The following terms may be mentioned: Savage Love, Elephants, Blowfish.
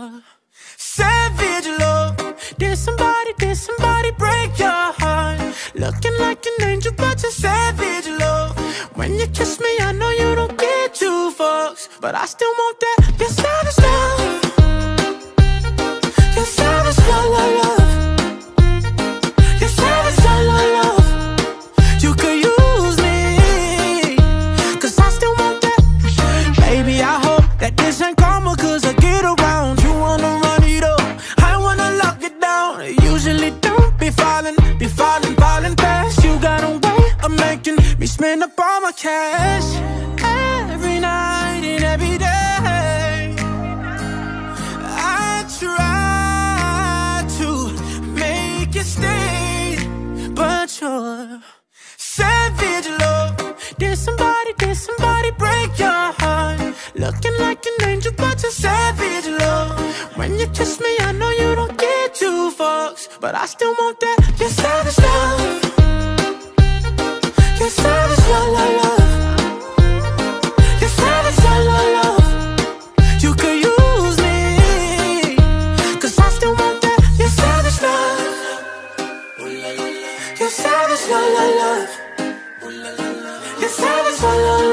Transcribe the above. heart. Savage love. Did somebody break your heart? Looking like an angel, but you're savage love. When you kiss me, I know you don't get two fucks, but I still want that. You're savage love. You're savage love, love, love. Spend up all my cash every night and every day. I try to make it stay, but you're savage love. Did somebody break your heart? Looking like an angel, but you're savage love. When you kiss me, I know you don't get two fucks, but I still want that. You're savage love. You're savage love, love, love. You're savage love, love, love. You could use me, cause I still want that. You're savage love. You're savage love, love, love. You're savage love, love, love.